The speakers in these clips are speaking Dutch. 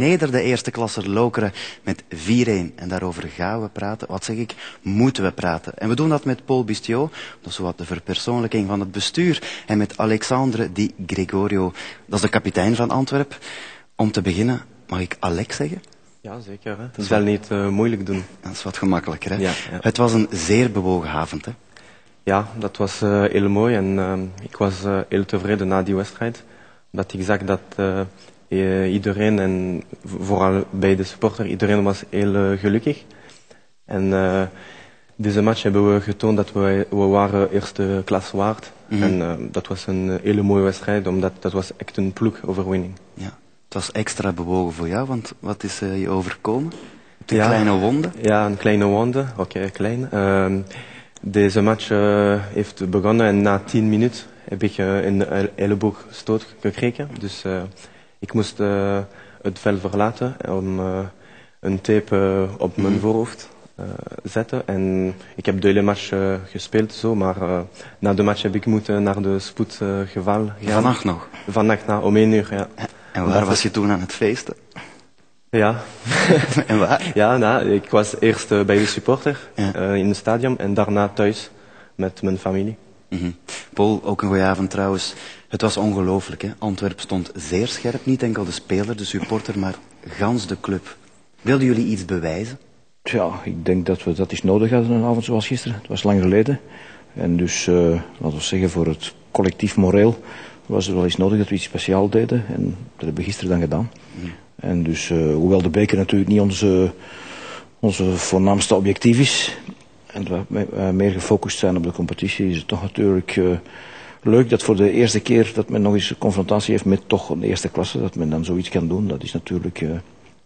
Nederde eerste klasser Lokeren met 4-1. En daarover gaan we praten. Wat zeg ik? Moeten we praten. En we doen dat met Paul Bistiau. Dat is wat de verpersoonlijking van het bestuur. En met Alexandre Di Gregorio. Dat is de kapitein van Antwerp. Om te beginnen, mag ik Alex zeggen? Ja, zeker. Hè? Dat is wel niet moeilijk doen. Dat is wat gemakkelijker. Hè? Ja, ja. Het was een zeer bewogen avond. Hè? Ja, dat was heel mooi. En ik was heel tevreden na die wedstrijd. Dat ik zag dat... iedereen, en vooral bij de supporter, iedereen was heel gelukkig. En deze match hebben we getoond dat we waren eerste klas waard. En dat was een hele mooie wedstrijd, omdat dat was echt een ploegoverwinning. Ja. Het was extra bewogen voor jou, want wat is je overkomen? Een kleine wonde? Ja, een kleine wonde. Oké, klein. Deze match heeft begonnen en na 10 minuten heb ik een elleboogstoot gekregen. Dus... ik moest het veld verlaten om een tape op mijn voorhoofd zetten. En ik heb de hele match gespeeld, zo, maar na de match heb ik moeten naar de spoedgeval gaan. Vannacht nog? Vannacht om 1 uur, ja. En waar was je toen aan het feesten? Ja. En waar? Ja, nou, ik was eerst bij de supporter in het stadion en daarna thuis met mijn familie. Paul, ook een goeie avond trouwens. Het was ongelooflijk, hè? Antwerp stond zeer scherp. Niet enkel de speler, de supporter, maar gans de club. Wilden jullie iets bewijzen? Tja, ik denk dat we dat eens nodig hadden een avond zoals gisteren. Het was lang geleden. En dus, laten we zeggen, voor het collectief moreel was het wel eens nodig dat we iets speciaals deden. En dat hebben we gisteren dan gedaan. En dus, hoewel de beker natuurlijk niet onze voornaamste objectief is... en we meer gefocust zijn op de competitie, is het toch natuurlijk leuk dat voor de eerste keer dat men nog eens confrontatie heeft met toch een eerste klasse, dat men dan zoiets kan doen. Dat is natuurlijk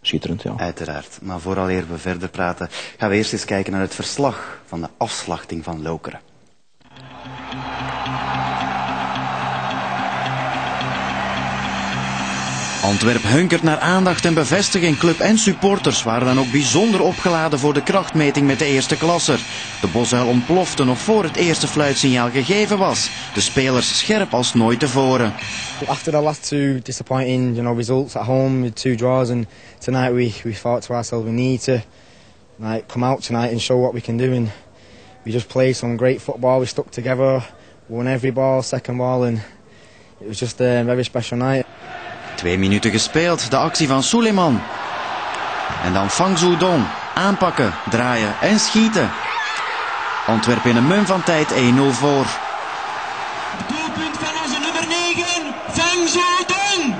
schitterend, ja. Uiteraard. Maar vooraleer we verder praten, gaan we eerst eens kijken naar het verslag van de afslachting van Lokeren. Antwerp hunkert naar aandacht en bevestiging. Club en supporters waren dan ook bijzonder opgeladen voor de krachtmeting met de eerste klasser. De Bosuil ontplofte nog voor het eerste fluitsignaal gegeven was. De spelers scherp als nooit tevoren. After the last two disappointing, results at home with 2 draws, and tonight we thought to ourselves we need to come out tonight and show what we can do. And we just played some great football. We stuck together, won every ball, second ball, and it was just a very special night. 2 minuten gespeeld, de actie van Souleymane. En dan Fangzhuo Dong. Aanpakken, draaien en schieten. Antwerpen in een mum van tijd 1-0 voor. Het doelpunt van onze nummer 9, Fangzhuo Dong.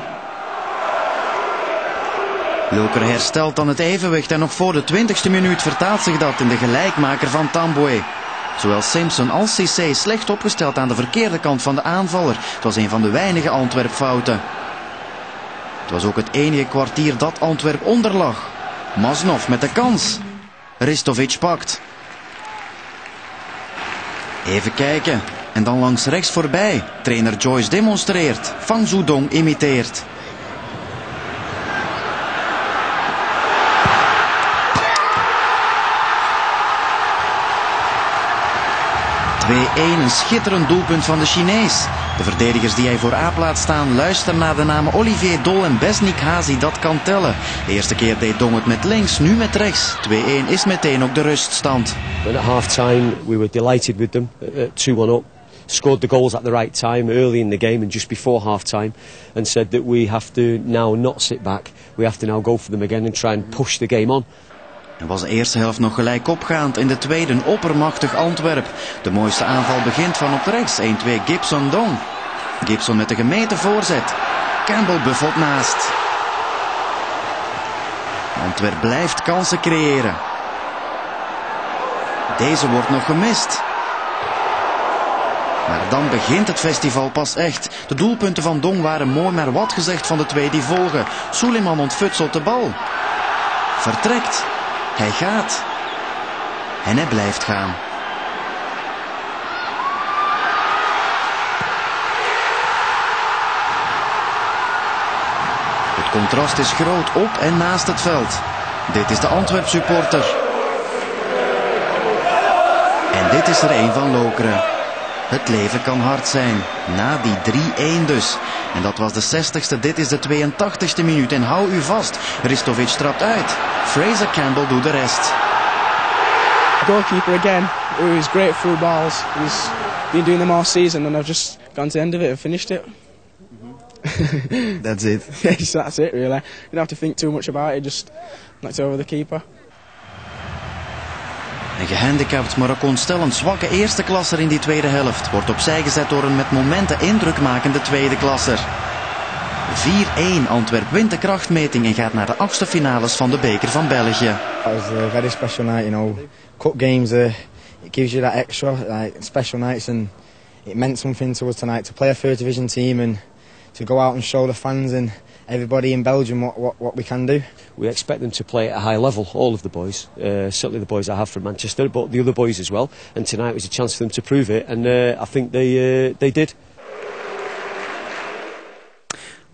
Lokeren herstelt dan het evenwicht en nog voor de 20e minuut vertaalt zich dat in de gelijkmaker van Tambwe. Zowel Simpson als Cissé slecht opgesteld aan de verkeerde kant van de aanvaller. Het was een van de weinige Antwerp-fouten. Het was ook het enige kwartier dat Antwerp onderlag. Maznov met de kans. Ristovic pakt. Even kijken. En dan langs rechts voorbij. Trainer Joyce demonstreert. Fangzhuo Dong imiteert. Een schitterend doelpunt van de Chinees. De verdedigers die hij voor A laat staan luisteren naar de namen Olivier Dol en Besnik Hazi, dat kan tellen. De eerste keer deed Dong het met links, nu met rechts. 2-1 is meteen ook de ruststand. At halftime we were delighted with them. 2-1 up. Scored the goals at the right time early in the game and just before halftime, and said that we have to now not sit back. We have to now go for them again and try and push the game on. Er was de eerste helft nog gelijk opgaand, in de tweede een oppermachtig Antwerp. De mooiste aanval begint van op rechts, 1-2 Gibson Dong. Gibson met de gemeten voorzet. Campbell buffelt naast. Antwerp blijft kansen creëren. Deze wordt nog gemist. Maar dan begint het festival pas echt. De doelpunten van Dong waren mooi, maar wat gezegd van de 2 die volgen. Souleymane ontfutselt de bal. Vertrekt. Hij gaat. En hij blijft gaan. Het contrast is groot op en naast het veld. Dit is de Antwerp supporter. En dit is er een van Lokeren. Het leven kan hard zijn. Na die 3-1 dus. En dat was de 60ste. Dit is de 82ste minuut. En hou u vast. Ristovic trapt uit. Fraizer Campbell doet de rest. Goalkeeper again. It was great through balls. He's been doing them all season and I've just gone to the end of it and finished it. That's it. Yes, that's it really. You don't have to think too much about it. Just knocked over the keeper. Een gehandicapt, maar ook ontstellend zwakke eerste klasser in die tweede helft wordt opzij gezet door een met momenten indrukmakende tweede klasser. 4-1, Antwerp wint de krachtmeting en gaat naar de achtste finales van de Beker van België. It was a very special night, you know. Cup games, it gives you that extra, like special nights, and it meant something to us tonight to play a third division team and to go out and show the fans and everybody in Belgium what we can do. We expect them to play at a high level, all of the boys, certainly the boys I have from Manchester, but the other boys as well. And tonight was a chance for them to prove it, and I think they did.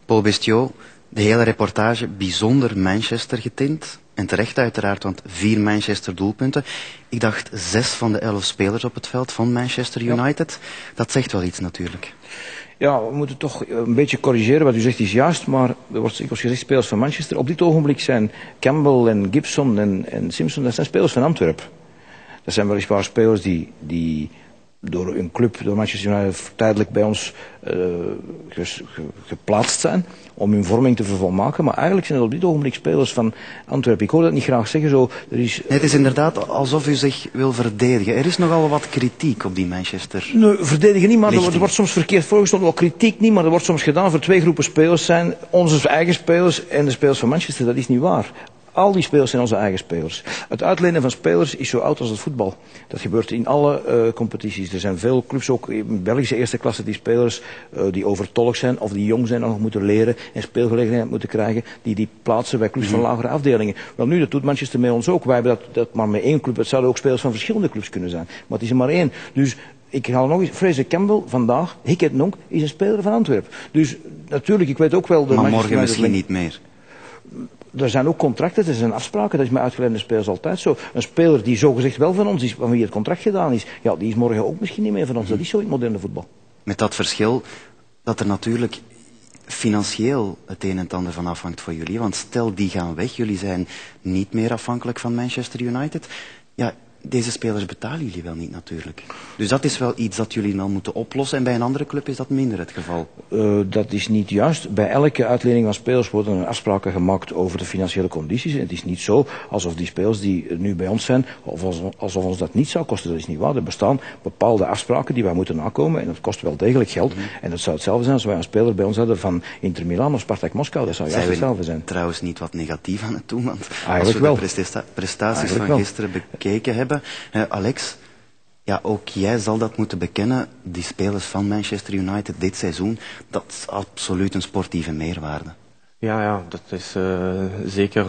Paul Bistiau, de hele reportage bijzonder Manchester getint. En terecht uiteraard, want 4 Manchester doelpunten. Ik dacht 6 van de 11 spelers op het veld van Manchester United. Ja. Dat zegt wel iets natuurlijk. Ja, we moeten toch een beetje corrigeren. Wat u zegt is juist, maar er wordt dikwijls gezegd spelers van Manchester. Op dit ogenblik zijn Campbell en Gibson en Simpson, dat zijn spelers van Antwerp. Dat zijn weliswaar spelers die door een club, door Manchester United, tijdelijk bij ons geplaatst zijn om hun vorming te vervolmaken. Maar eigenlijk zijn het op dit ogenblik spelers van Antwerpen. Ik hoor dat niet graag zeggen. Zo, er is, het is inderdaad alsof u zich wil verdedigen. Er is nogal wat kritiek op die Manchester. Nee, verdedigen niet, maar er wordt soms verkeerd voorgesteld. Wel kritiek niet, maar er wordt soms gedaan voor 2 groepen spelers zijn. Onze eigen spelers en de spelers van Manchester. Dat is niet waar. Al die spelers zijn onze eigen spelers. Het uitlenen van spelers is zo oud als het voetbal. Dat gebeurt in alle competities. Er zijn veel clubs, ook in Belgische eerste klasse, die spelers die overtollig zijn of die jong zijn en nog moeten leren en speelgelegenheid moeten krijgen, die plaatsen bij clubs van lagere afdelingen. Wel nu, dat doet Manchester met ons ook. Wij hebben dat maar met 1 club. Het zouden ook spelers van verschillende clubs kunnen zijn. Maar het is er maar 1. Dus ik haal nog eens, Fraizer Campbell vandaag, Hiket Nonk, is een speler van Antwerpen. Dus natuurlijk, ik weet ook wel... Maar morgen misschien niet meer. Er zijn ook contracten, er zijn afspraken, dat is met uitgeleide spelers altijd zo. Een speler die zogezegd wel van ons is, van wie het contract gedaan is, ja, die is morgen ook misschien niet meer van ons. Dat is zo in het moderne voetbal. Met dat verschil dat er natuurlijk financieel het een en het ander van afhangt voor jullie. Want stel die gaan weg, jullie zijn niet meer afhankelijk van Manchester United. Ja, deze spelers betalen jullie wel niet natuurlijk. Dus dat is wel iets dat jullie dan moeten oplossen. En bij een andere club is dat minder het geval. Dat is niet juist. Bij elke uitlening van spelers worden er afspraken gemaakt over de financiële condities. En het is niet zo alsof die spelers die nu bij ons zijn, of alsof ons dat niet zou kosten. Dat is niet waar. Er bestaan bepaalde afspraken die wij moeten nakomen. En dat kost wel degelijk geld. En dat zou hetzelfde zijn als wij een speler bij ons hadden van Inter Milan of Spartak Moskou. Dat zou juist hetzelfde zijn. Trouwens niet wat negatief aan het doen. Want als we de prestaties van gisteren bekeken hebben... Alex, ja, ook jij zal dat moeten bekennen. Die spelers van Manchester United dit seizoen, dat is absoluut een sportieve meerwaarde. Ja, dat is zeker.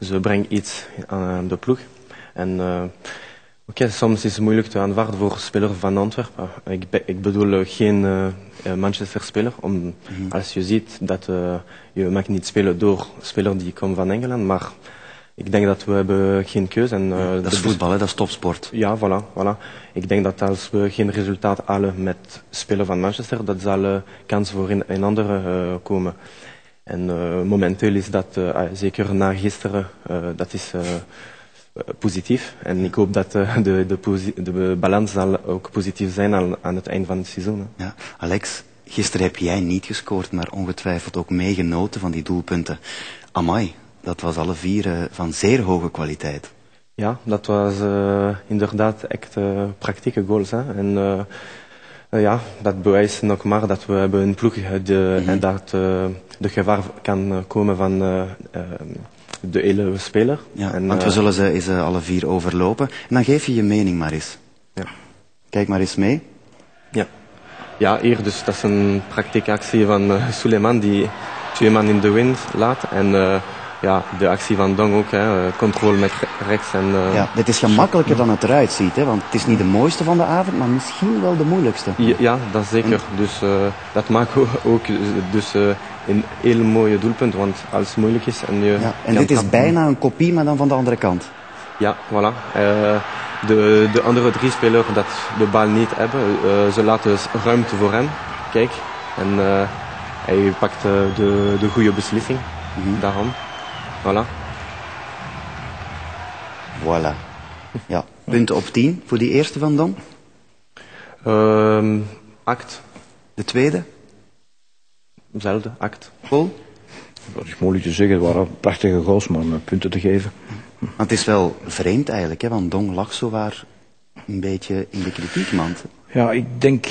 Ze brengen iets aan de ploeg. En oké, soms is het moeilijk te aanvaarden voor spelers van Antwerpen. Ik bedoel geen Manchester-speler. Als je ziet dat je mag niet spelen door spelers die komen van Engeland, maar... Ik denk dat we hebben geen keuze hebben. Dat is voetbal, hè? Dat is topsport. Ja, voilà. Ik denk dat als we geen resultaat halen met spelen van Manchester, dat zal kans voor een andere komen. En momenteel is dat, zeker na gisteren, dat is positief. En ik hoop dat de balans zal ook positief zijn aan het eind van het seizoen. Hè. Ja. Alex, gisteren heb jij niet gescoord, maar ongetwijfeld ook meegenoten van die doelpunten. Amai. Dat was alle 4 van zeer hoge kwaliteit. Ja, dat was inderdaad echt praktische goals. Hè? En ja, dat bewijst nog maar dat we hebben een ploeg en dat de gevaar kan komen van de hele speler. Ja, en, want we zullen ze eens alle 4 overlopen. En dan geef je je mening maar eens. Ja. Kijk maar eens mee. Ja, hier dus, dat is een praktische actie van Souleymane die 2 man in de wind laat. En... ja, de actie van Dong ook, hè. Controle met rechts en... Ja, dit is gemakkelijker dan het eruit ziet, hè, want het is niet de mooiste van de avond, maar misschien wel de moeilijkste. Ja, dat zeker. En... Dus dat maakt ook dus, een heel mooi doelpunt, want als het moeilijk is... En dit is bijna een kopie, maar dan van de andere kant. Ja, voilà. de andere drie spelers dat de bal niet hebben. Ze laten ruimte voor hem. Kijk. En hij pakt de goede beslissing. Mm-hmm. Daarom. Voilà. Voilà. Ja. Punten op 10 voor die eerste van Dong? 8. De tweede? Hetzelfde, 8. Paul? Dat is moeilijk te zeggen. Het waren prachtige goals, maar om punten te geven. Maar het is wel vreemd eigenlijk, hè? Want Dong lag zowaar een beetje in de kritiekmand. Ja, ik denk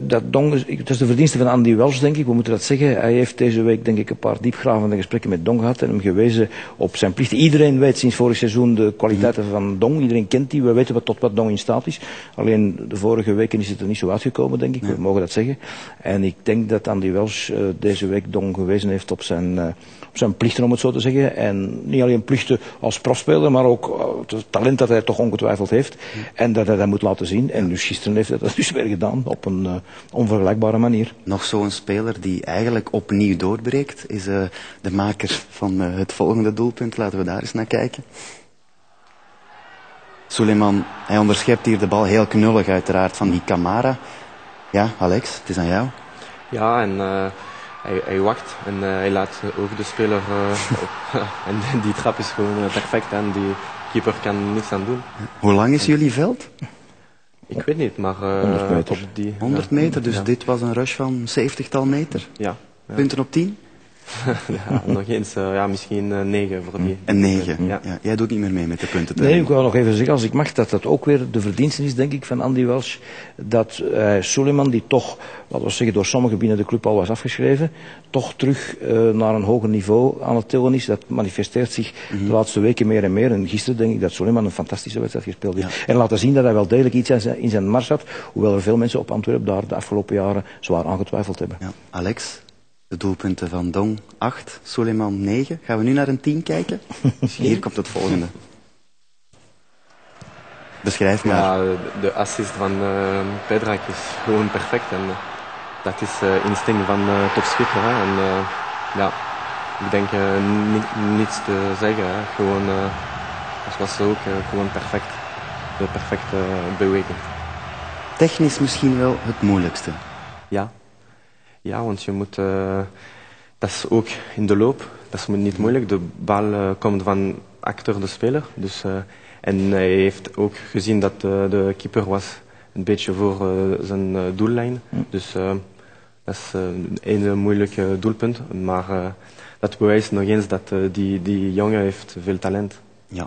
dat Dong... Het is de verdienste van Andy Welsh, denk ik. We moeten dat zeggen. Hij heeft deze week, denk ik, een paar diepgravende gesprekken met Dong gehad en hem gewezen op zijn plichten. Iedereen weet sinds vorig seizoen de kwaliteiten van Dong. Iedereen kent die. We weten tot wat Dong in staat is. Alleen de vorige weken is het er niet zo uitgekomen, denk ik. Nee. We mogen dat zeggen. En ik denk dat Andy Welsh deze week Dong gewezen heeft op zijn plichten, om het zo te zeggen. En niet alleen plichten als profspeler, maar ook het talent dat hij toch ongetwijfeld heeft. Nee. En dat hij dat moet laten zien. En dus gisteren heeft hij dat dus weer gedaan op een onvergelijkbare manier. Nog zo'n speler die eigenlijk opnieuw doorbreekt is de maker van het volgende doelpunt. Laten we daar eens naar kijken. Souleymane, hij onderschept hier de bal heel knullig uiteraard van die Camara. Ja, Alex, het is aan jou. Ja, en hij wacht en hij laat ook de speler op. En die trap is gewoon perfect en die keeper kan niks aan doen. Hoe lang is jullie veld? Ik weet niet, maar... 100 meter. Op die, 100 meter, dus ja. Dit was een rush van 70-tal meter. Ja, ja. Punten op 10? Ja, nog eens, ja, misschien 9 voor die. Een 9, ja. Ja. Jij doet niet meer mee met de punten. Nee, ik wil nog even zeggen, als ik mag, dat dat ook weer de verdienste is, denk ik, van Andy Welsh. Dat Souleymane, die toch, laten we zeggen, door sommigen binnen de club al was afgeschreven, toch terug naar een hoger niveau aan het tillen is. Dat manifesteert zich de laatste weken meer en meer. En gisteren denk ik dat Souleymane een fantastische wedstrijd gespeeld heeft. Ja. En laten zien dat hij wel degelijk iets in zijn mars had, hoewel er veel mensen op Antwerp daar de afgelopen jaren zwaar aan getwijfeld hebben. Ja. Alex? De doelpunten van Dong 8, Souleymane 9. Gaan we nu naar een 10 kijken? Hier komt het volgende. Beschrijf maar. Ja, de assist van Pedrak is gewoon perfect. En dat is instinct van topschutter. En ja, ik denk niets te zeggen. Hè. Gewoon, het was ook gewoon perfect. De perfecte beweging. Technisch misschien wel het moeilijkste. Ja. Ja, want je moet, dat is ook in de loop, dat is niet moeilijk. De bal komt van achter de speler. Dus, en hij heeft ook gezien dat de keeper was een beetje voor zijn doellijn. Dus dat is een moeilijk doelpunt. Maar dat bewijst nog eens dat die jongen heeft veel talent heeft.